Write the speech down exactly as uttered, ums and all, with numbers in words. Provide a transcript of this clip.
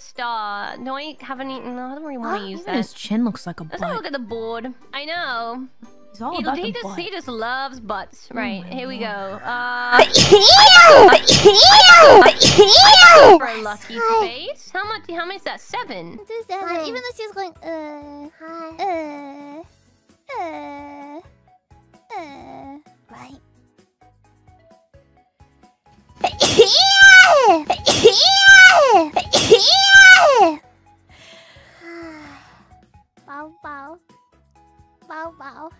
the star. No, I haven't eaten. I don't really want to oh, use even that. His chin looks like a butt. Let's look at the board. I know. He's all he, about he the just, butt. He just loves butts. Right, oh here we God. go. Uh, I for Lucky Face. How much, how much is that? Seven? Just, uh, even though she's going, uh, hi. Uh, uh, uh, right. Bow, bow. Bow, bow.